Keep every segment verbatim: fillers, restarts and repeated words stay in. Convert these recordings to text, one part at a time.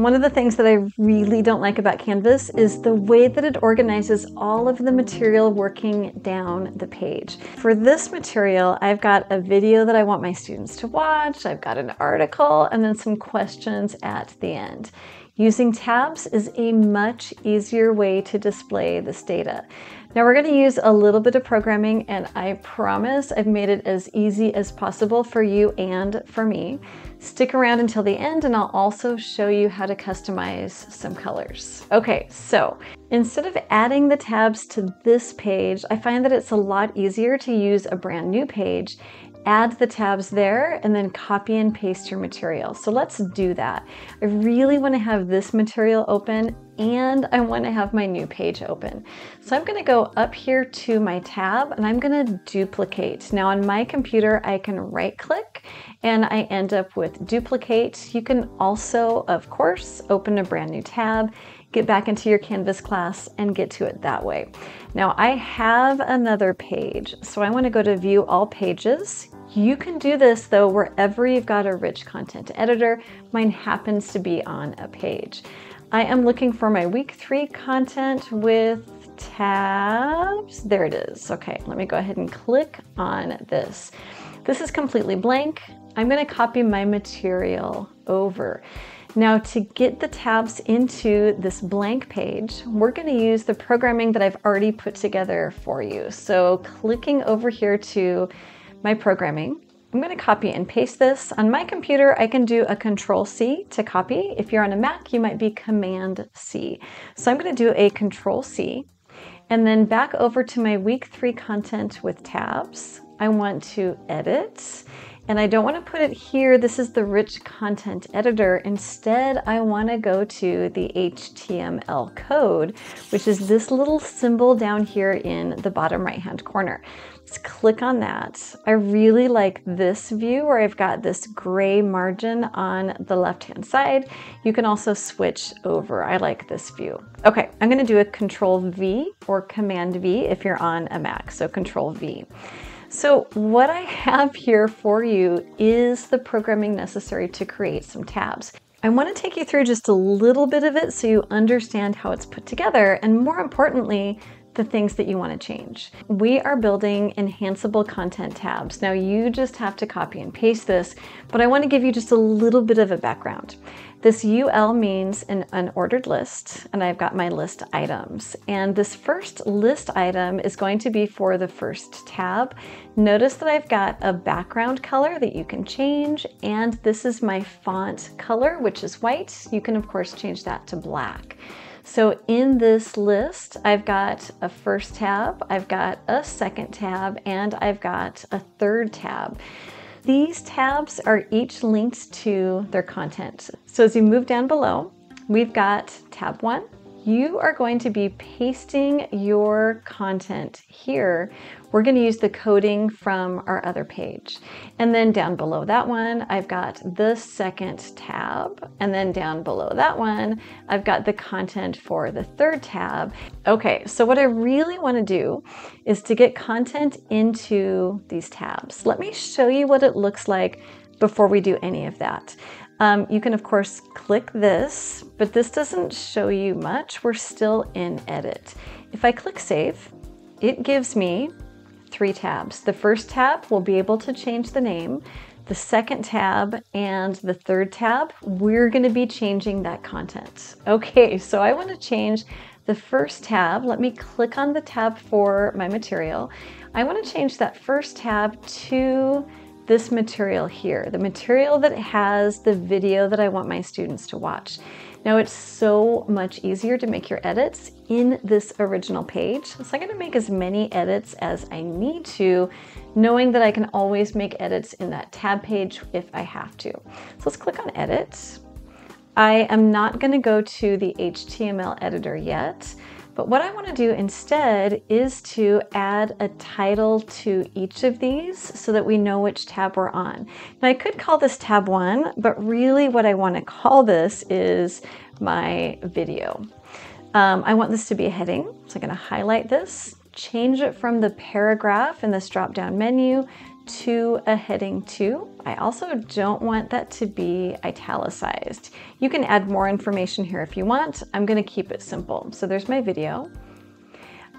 One of the things that I really don't like about Canvas is the way that it organizes all of the material working down the page. For this material, I've got a video that I want my students to watch, I've got an article, and then some questions at the end. Using tabs is a much easier way to display this data. Now we're going to use a little bit of programming, and I promise I've made it as easy as possible for you and for me. Stick around until the end and I'll also show you how to customize some colors. Okay, so instead of adding the tabs to this page, I find that it's a lot easier to use a brand new page, add the tabs there, and then copy and paste your material. So let's do that. I really want to have this material open and I want to have my new page open. So I'm going to go up here to my tab and I'm going to duplicate. Now on my computer, I can right click and I end up with duplicate. You can also, of course, open a brand new tab, get back into your Canvas class and get to it that way. Now I have another page, so I want to go to view all pages. You can do this though wherever you've got a rich content editor. Mine happens to be on a page. I am looking for my week three content with tabs. There it is. Okay, let me go ahead and click on this. This is completely blank. I'm going to copy my material over. Now to get the tabs into this blank page, we're going to use the programming that I've already put together for you. So clicking over here to my programming, I'm going to copy and paste this. On my computer, I can do a Control C to copy. If you're on a Mac, you might be Command C. So I'm going to do a Control C and then back over to my week three content with tabs. I want to edit. And I don't want to put it here. This is the rich content editor. Instead, I want to go to the H T M L code, which is this little symbol down here in the bottom right-hand corner. Let's click on that. I really like this view where I've got this gray margin on the left-hand side. You can also switch over. I like this view. Okay, I'm going to do a Control V or Command V if you're on a Mac, so Control V. So what I have here for you is the programming necessary to create some tabs. I want to take you through just a little bit of it so you understand how it's put together, and more importantly, the things that you want to change. We are building enhanceable content tabs. Now you just have to copy and paste this, but I want to give you just a little bit of a background. This U L means an unordered list, and I've got my list items. And this first list item is going to be for the first tab. Notice that I've got a background color that you can change, and this is my font color, which is white. You can of course change that to black. So in this list, I've got a first tab, I've got a second tab, and I've got a third tab. These tabs are each linked to their content. So as you move down below, we've got tab one. You are going to be pasting your content here. We're going to use the coding from our other page. And then down below that one, I've got the second tab. And then down below that one, I've got the content for the third tab. Okay, so what I really want to do is to get content into these tabs. Let me show you what it looks like before we do any of that. Um, you can of course click this, but this doesn't show you much. We're still in edit. If I click save, it gives me three tabs. The first tab will be able to change the name. The second tab and the third tab, we're going to be changing that content. Okay, so I want to change the first tab. Let me click on the tab for my material. I want to change that first tab to this material here, the material that has the video that I want my students to watch. Now it's so much easier to make your edits in this original page. So I'm going to make as many edits as I need to, knowing that I can always make edits in that tab page if I have to. So let's click on edit. I am not going to go to the H T M L editor yet. But what I want to do instead is to add a title to each of these so that we know which tab we're on. Now I could call this tab one, but really what I want to call this is my video. Um, I want this to be a heading, so I'm going to highlight this, change it from the paragraph in this drop-down menu to a heading two. I also don't want that to be italicized. You can add more information here if you want. I'm going to keep it simple. So there's my video.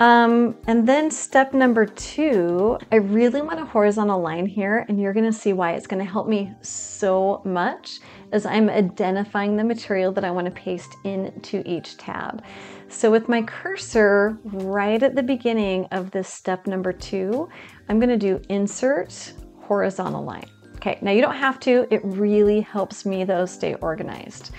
Um, and then step number two, I really want a horizontal line here, and you're going to see why. It's going to help me so much as I'm identifying the material that I want to paste into each tab. So with my cursor right at the beginning of this step number two, I'm going to do insert horizontal line. Okay, now you don't have to, it really helps me though stay organized.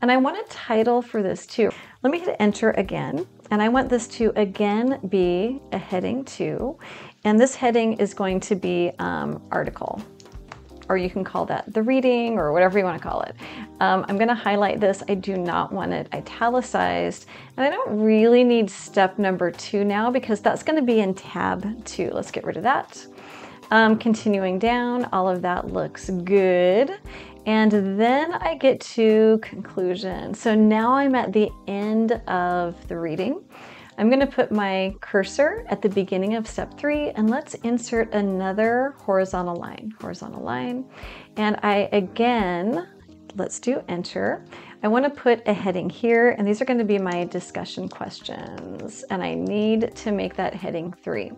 And I want a title for this too. Let me hit enter again. And I want this to again be a heading two. And this heading is going to be um, article, or you can call that the reading or whatever you want to call it. Um, I'm going to highlight this. I do not want it italicized, and I don't really need step number two now because that's going to be in tab two. Let's get rid of that. Um, continuing down, all of that looks good. And then I get to conclusion. So now I'm at the end of the reading. I'm going to put my cursor at the beginning of step three, and let's insert another horizontal line, horizontal line. And I, again, let's do enter. I want to put a heading here, and these are going to be my discussion questions, and I need to make that heading three.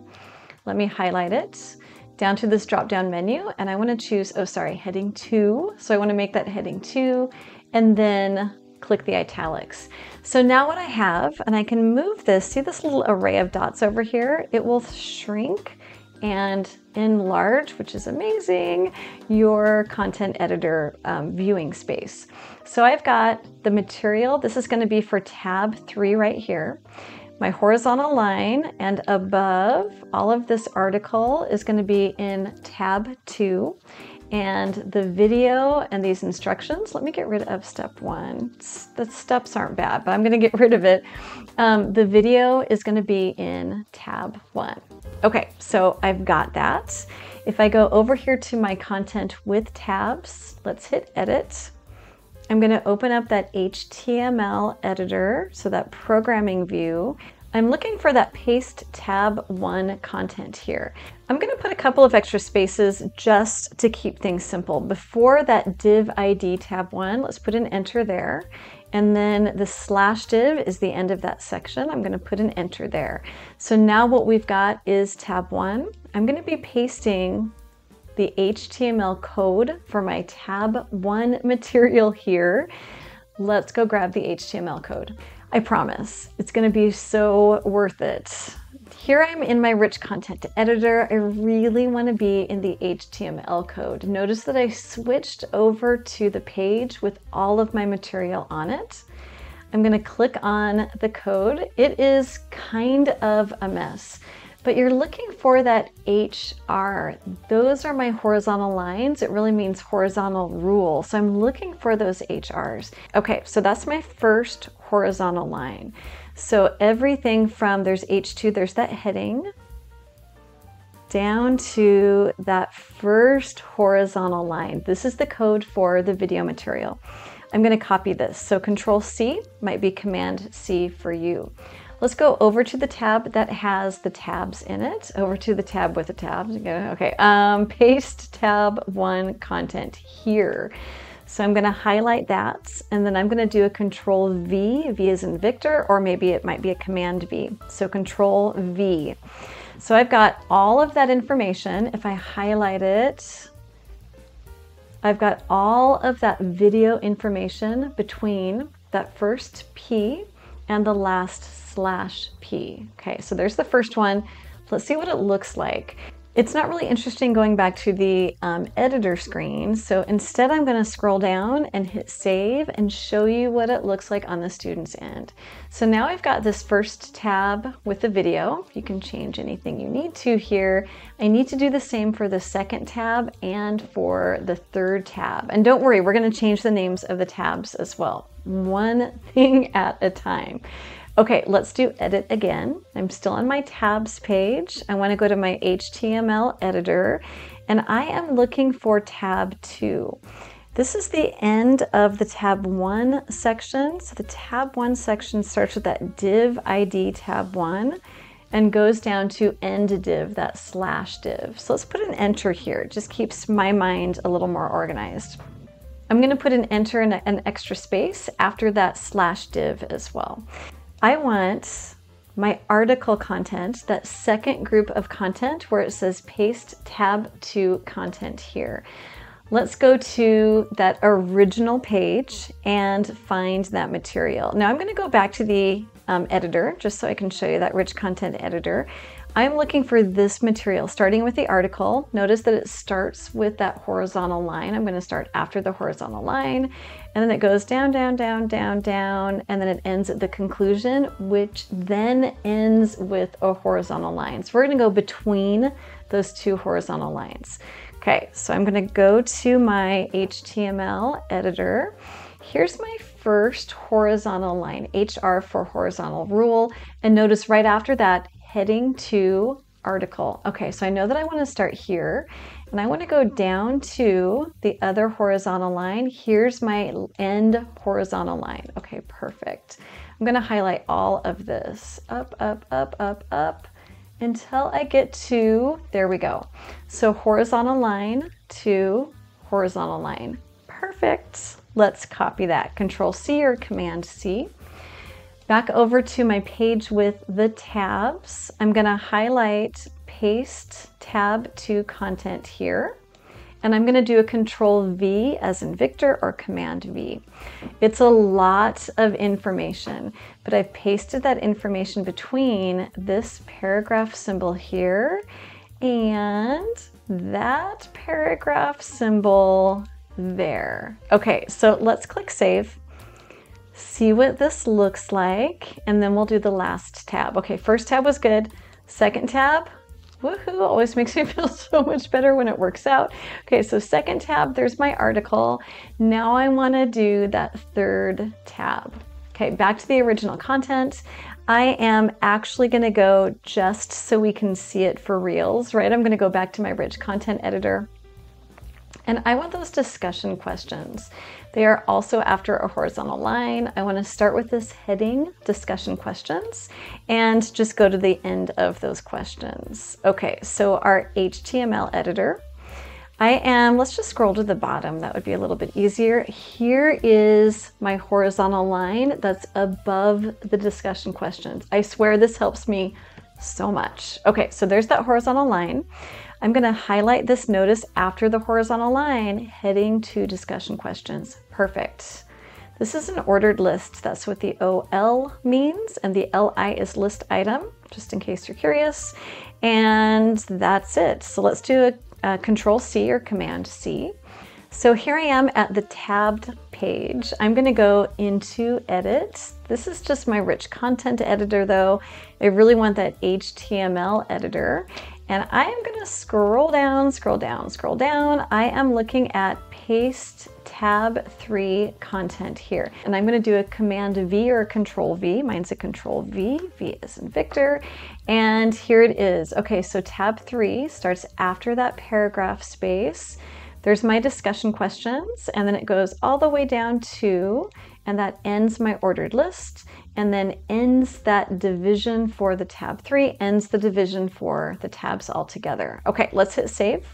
Let me highlight it down to this drop-down menu, and I want to choose, oh, sorry, heading two. So I want to make that heading two, and then click the italics. So now what I have, and I can move this, see this little array of dots over here? It will shrink and enlarge, which is amazing, your content editor um, viewing space. So I've got the material. This is going to be for tab three right here. My horizontal line and above all of this article is going to be in tab two. And the video and these instructions, let me get rid of step one. The steps aren't bad, but I'm going to get rid of it. Um, the video is going to be in tab one. Okay, so I've got that. If I go over here to my content with tabs, let's hit edit. I'm going to open up that H T M L editor, so that programming view. I'm looking for that paste tab one content here. I'm going to put a couple of extra spaces just to keep things simple. Before that div I D tab one, let's put an enter there. And then the slash div is the end of that section. I'm going to put an enter there. So now what we've got is tab one. I'm going to be pasting the H T M L code for my tab one material here. Let's go grab the H T M L code. I promise it's going to be so worth it. Here I'm in my rich content editor. I really want to be in the H T M L code. Notice that I switched over to the page with all of my material on it. I'm going to click on the code. It is kind of a mess, but you're looking for that H R. Those are my horizontal lines. It really means horizontal rule. So I'm looking for those H Rs. Okay, so that's my first horizontal line. So everything from there's H two, there's that heading, down to that first horizontal line. This is the code for the video material. I'm going to copy this. So Control C might be Command C for you. Let's go over to the tab that has the tabs in it, over to the tab with the tabs. Okay, um, paste tab one content here. So I'm going to highlight that, and then I'm going to do a Control V, V as in Victor, or maybe it might be a Command V. So Control V. So I've got all of that information. If I highlight it, I've got all of that video information between that first P and the last slash P. Okay, so there's the first one. Let's see what it looks like. It's not really interesting going back to the um, editor screen, so instead I'm going to scroll down and hit save and show you what it looks like on the student's end. So now I've got this first tab with the video. You can change anything you need to here. I need to do the same for the second tab and for the third tab. And don't worry, we're going to change the names of the tabs as well. One thing at a time. Okay, let's do edit again. I'm still on my tabs page. I want to go to my H T M L editor, and I am looking for tab two. This is the end of the tab one section. So the tab one section starts with that div I D tab one. and goes down to end div, that slash div. So let's put an enter here. It just keeps my mind a little more organized. I'm going to put an enter and an extra space after that slash div as well. I want my article content, that second group of content where it says paste tab to content here. Let's go to that original page and find that material. Now I'm going to go back to the um, editor just so I can show you that rich content editor. I'm looking for this material, starting with the article. Notice that it starts with that horizontal line. I'm going to start after the horizontal line, and then it goes down, down, down, down, down, and then it ends at the conclusion, which then ends with a horizontal line. So we're going to go between those two horizontal lines. Okay, so I'm going to go to my H T M L editor. Here's my first horizontal line, H R for horizontal rule, and notice right after that, heading to article. Okay, so I know that I want to start here, and I want to go down to the other horizontal line. Here's my end horizontal line. Okay, perfect. I'm going to highlight all of this, up, up, up, up, up, until I get to, there we go. So horizontal line to horizontal line. Perfect. Let's copy that. Control C or Command C. Back over to my page with the tabs. I'm going to highlight paste tab to content here. And I'm going to do a Control V as in Victor or Command V. It's a lot of information, but I've pasted that information between this paragraph symbol here and that paragraph symbol there. Okay, so let's click save. See what this looks like, and then we'll do the last tab. Okay, first tab was good. Second tab, woohoo, always makes me feel so much better when it works out. Okay, so second tab, there's my article. Now I want to do that third tab. Okay, back to the original content. I am actually going to go just so we can see it for reals, right? I'm going to go back to my rich content editor. And I want those discussion questions. They are also after a horizontal line. I want to start with this heading, discussion questions, and just go to the end of those questions. Okay, so our H T M L editor. I am, let's just scroll to the bottom. That would be a little bit easier. Here is my horizontal line that's above the discussion questions. I swear this helps me so much. Okay, so there's that horizontal line. I'm going to highlight this notice after the horizontal line, heading to discussion questions. Perfect. This is an ordered list. That's what the O L means, and the L I is list item, just in case you're curious. And that's it. So let's do a, a Control C or Command C. So here I am at the tabbed page. I'm going to go into edit. This is just my rich content editor though. I really want that H T M L editor. And I am going to scroll down, scroll down, scroll down. I am looking at paste tab three content here. And I'm going to do a Command V or Control V. Mine's a Control V. V is in Victor. And here it is. Okay, so tab three starts after that paragraph space. There's my discussion questions, and then it goes all the way down to, and that ends my ordered list, and then ends that division for the tab three, ends the division for the tabs altogether. Okay, let's hit save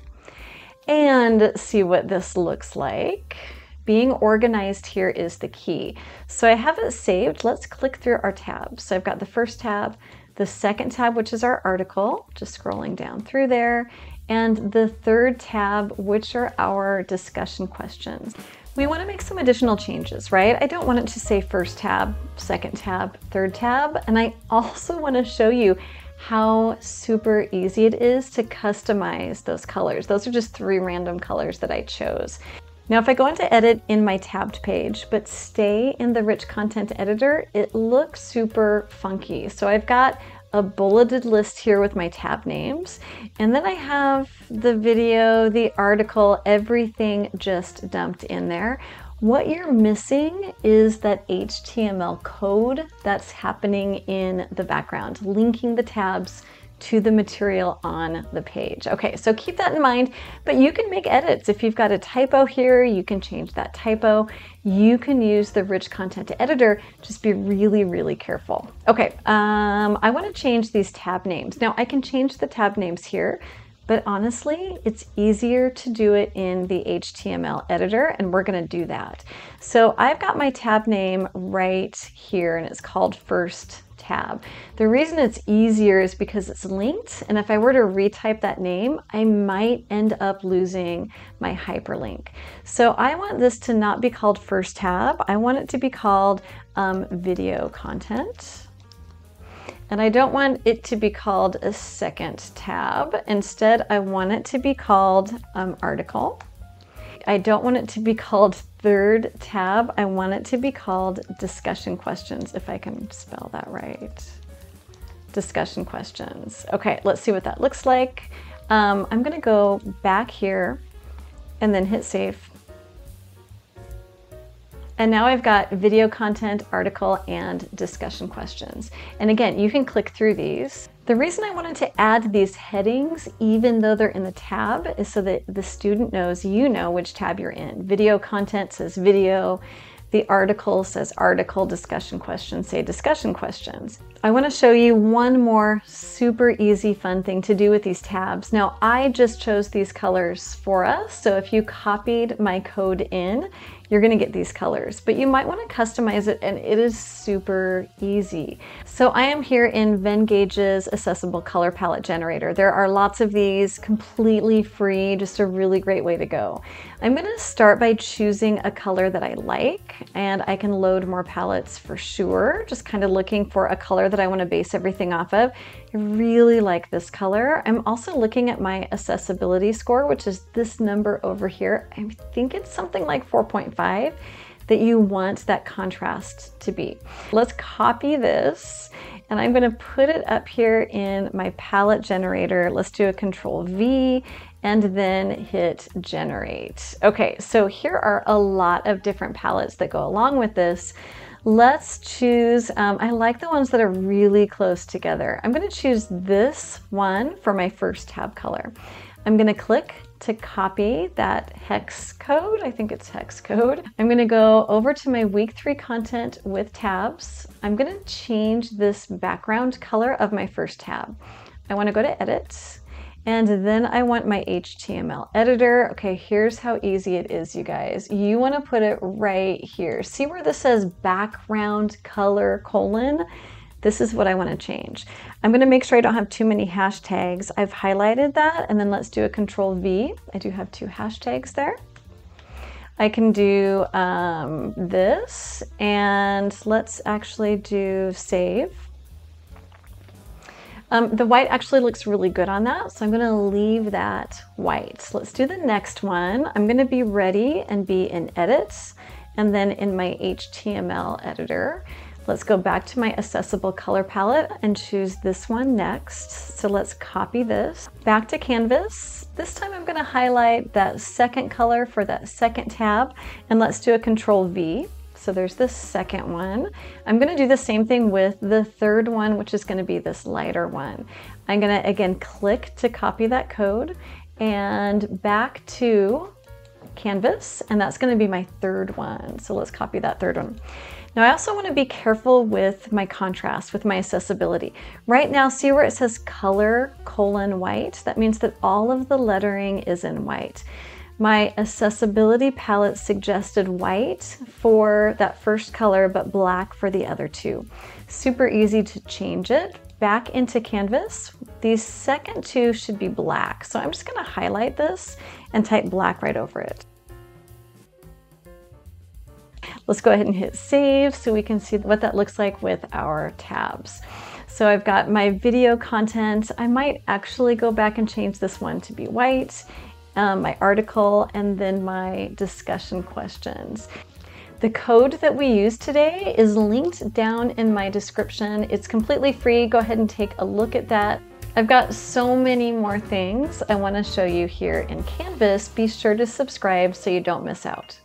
and see what this looks like. Being organized here is the key. So I have it saved. Let's click through our tabs. So I've got the first tab, the second tab, which is our article, just scrolling down through there, and the third tab, which are our discussion questions. We want to make some additional changes, right? I don't want it to say first tab, second tab, third tab, and I also want to show you how super easy it is to customize those colors. Those are just three random colors that I chose. Now, if I go into edit in my tabbed page, but stay in the rich content editor, it looks super funky. So I've got a bulleted list here with my tab names, and then I have the video, the article, everything just dumped in there. What you're missing is that H T M L code that's happening in the background, linking the tabs to the material on the page. Okay, so keep that in mind, but you can make edits. If you've got a typo here, you can change that typo. You can use the rich content editor. Just be really, really careful. Okay, um, I wanna change these tab names. Now I can change the tab names here, but honestly, it's easier to do it in the H T M L editor, and we're gonna do that. So I've got my tab name right here, and it's called First Tab. The reason it's easier is because it's linked, and if I were to retype that name, I might end up losing my hyperlink. So I want this to not be called First Tab. I want it to be called um, Video Content. And I don't want it to be called a second tab. Instead, I want it to be called um, Article. I don't want it to be called third tab. I want it to be called Discussion Questions, if I can spell that right. Discussion Questions. Okay, let's see what that looks like. Um, I'm gonna go back here and then hit save. And now I've got video content, article, and discussion questions. And again, you can click through these. The reason I wanted to add these headings, even though they're in the tab, is so that the student knows, you know which tab you're in. Video content says video, the article says article, discussion questions say discussion questions. I wanna show you one more super easy, fun thing to do with these tabs. Now, I just chose these colors for us, so if you copied my code in, you're gonna get these colors, but you might wanna customize it, and it is super easy. So I am here in Vengage's Accessible Color Palette Generator. There are lots of these, completely free, just a really great way to go. I'm gonna start by choosing a color that I like, and I can load more palettes for sure, just kind of looking for a color that I wanna base everything off of. I really like this color. I'm also looking at my accessibility score, which is this number over here. I think it's something like four point five. That you want that contrast to be. Let's copy this, and I'm gonna put it up here in my palette generator. Let's do a Control V and then hit generate. Okay, so here are a lot of different palettes that go along with this. Let's choose, um, I like the ones that are really close together. I'm gonna choose this one for my first tab color. I'm gonna click to copy that hex code. I think it's hex code. I'm gonna go over to my week three content with tabs. I'm gonna change this background color of my first tab. I wanna go to edit, and then I want my H T M L editor. Okay, here's how easy it is, you guys. You wanna put it right here. See where this says background color colon? This is what I wanna change. I'm gonna make sure I don't have too many hashtags. I've highlighted that, and then let's do a Control V. I do have two hashtags there. I can do um, this, and let's actually do save. Um, the white actually looks really good on that, so I'm gonna leave that white. Let's do the next one. I'm gonna be ready and be in edits, and then in my H T M L editor. Let's go back to my accessible color palette and choose this one next. So let's copy this. Back to Canvas. This time I'm gonna highlight that second color for that second tab, and let's do a Control V. So there's this second one. I'm gonna do the same thing with the third one, which is gonna be this lighter one. I'm gonna, again, click to copy that code and back to Canvas, and that's gonna be my third one. So let's copy that third one. Now I also wanna be careful with my contrast, with my accessibility. Right now, see where it says color colon white? That means that all of the lettering is in white. My accessibility palette suggested white for that first color, but black for the other two. Super easy to change it. Back into Canvas. These second two should be black. So I'm just gonna highlight this and type black right over it. Let's go ahead and hit save so we can see what that looks like with our tabs. So I've got my video content. I might actually go back and change this one to be white, um, my article, and then my discussion questions. The code that we use today is linked down in my description. It's completely free. Go ahead and take a look at that. I've got so many more things I want to show you here in Canvas. Be sure to subscribe so you don't miss out.